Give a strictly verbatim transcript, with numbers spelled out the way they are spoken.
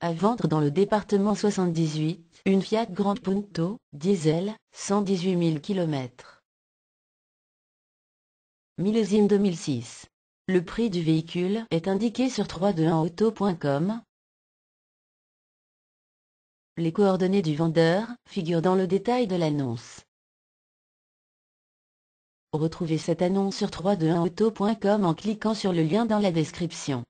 À vendre dans le département soixante-dix-huit, une Fiat Grande Punto, diesel, cent dix-huit mille km. Millésime deux mille six. Le prix du véhicule est indiqué sur trois cent vingt et un auto point com. Les coordonnées du vendeur figurent dans le détail de l'annonce. Retrouvez cette annonce sur trois cent vingt et un auto point com en cliquant sur le lien dans la description.